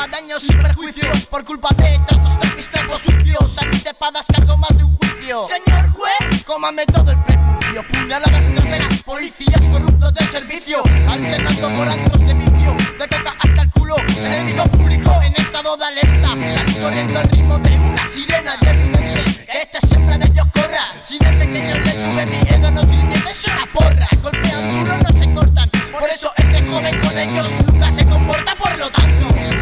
haga daños y perjuicios por culpa de tratos de mis trapos sucios. A mis espadas cargo más de un juicio. Señor juez, cómame todo el prepucio. Puñaladas, troperas, policías corruptos de servicio, alternando por antros de vicio. De coca hasta el culo, enemigo público en estado de alerta. Salí corriendo al ritmo de una sirena. Y evidente, este siempre de ellos corra. Si de pequeño le tuve miedo, no sirviente, es una porra. Golpean duro, no se cortan. Por eso este joven con ellos nunca se comporta, por lo tanto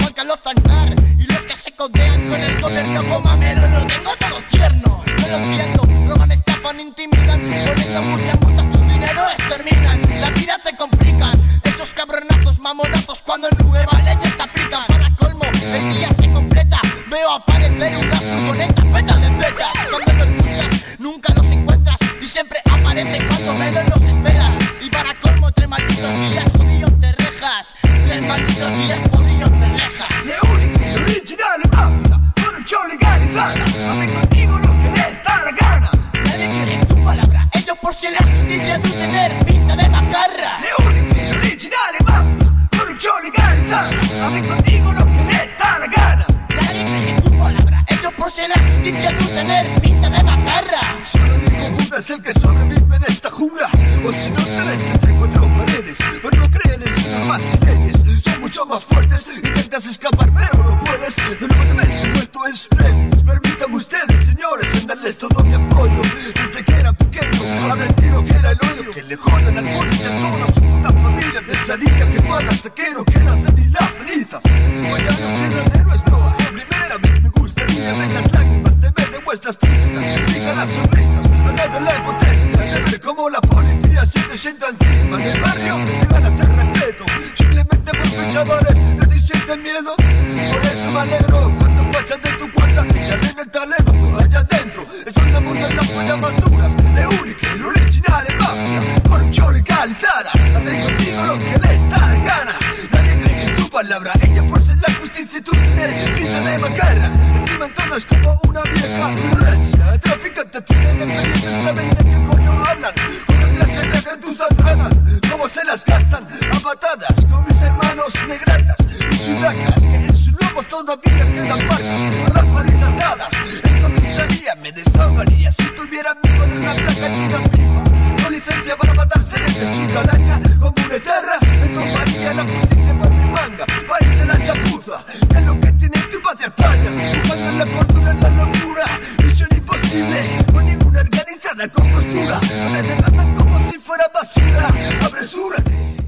banca los zanar y los que se codean con el gobierno comamero. Lo tengo todo tierno, me lo entiendo. Roban, estafan, intimidan, poniendo muchas multas, tu dinero exterminan. La vida te complica, esos cabronazos mamonazos cuando nuevas leyes te aplican. Para colmo, el día se completa, veo aparecer una furgoneta peta de zetas. Cuando los buscas, nunca los encuentras y siempre aparecen cuando menos los esperas. Y para colmo, tres malditos días jodidos te rejas. Tres malditos días jodidos te rejas. Se une, original mafia, corrupción legal y gana. Hacen contigo lo que les da la gana. Nadie quiere tu palabra, ellos por si la justicia de tener pinta de macarra. Se une, original mafia, corrupción legal y gana. Hacen contigo lo que les da la gana. Nadie quiere tu palabra, ellos por si la justicia de tener pinta de macarra. Solo el hijo puta es el que sobrevive en esta jungla. O si no te ves entre cuatro paredes, pero no creen en sus normas y leyes. Son mucho más fuertes, intentas escapar pero no puedes. De nuevo te ves envuelto en sus redes. Permítanme ustedes, señores, en darles todo mi apoyo. Desde que era pequeño, aprendí lo que era el odio. Que le jodan al pollo y a toda su puta familia. De salida que van hasta que no quedan ni las cenizas. Como ya no quedan héroes, no. La primera vez me gustaría ver las lágrimas de ver de vuestras tintas. Digan las sonrisas, ganando la impotencia de ver cómo la policía se te sienta encima del barrio. Te van a hacer respeto simplemente porque chavales de ti sienten miedo. Por eso me alegro cuando fachas de tu cuarta y te arriben talento. Pues allá adentro es donde abundan las huellas más duras. Le único, el original es mafia, corrupción legalizada. Hacen contigo lo que les da de gana. Nadie cree en tu palabra, ella por ser la justicia y tú tienes pinta de macarra. Encima en todo es como una vieja urgencia. El traficante tiene experiencia, saben de qué coño hablan. Una clase de gentuza tratan, cómo se las gastan a patadas con mis hermanos negratas y sudacas, que en sus lomos todavía quedan marcas por las palizas dadas. En comisaría me desahogaría si tuviera amigo de una placa china pipa. Con licencia para matar seres de su calaña como una terra. Me tomaría la justicia por mi manga, país de la chapuza. Es lo que tiene tu patria España, buscando la fortuna en la locura. Misión imposible, con ninguna organizada compostura. No te tratan como si fuera basura, apresúrate.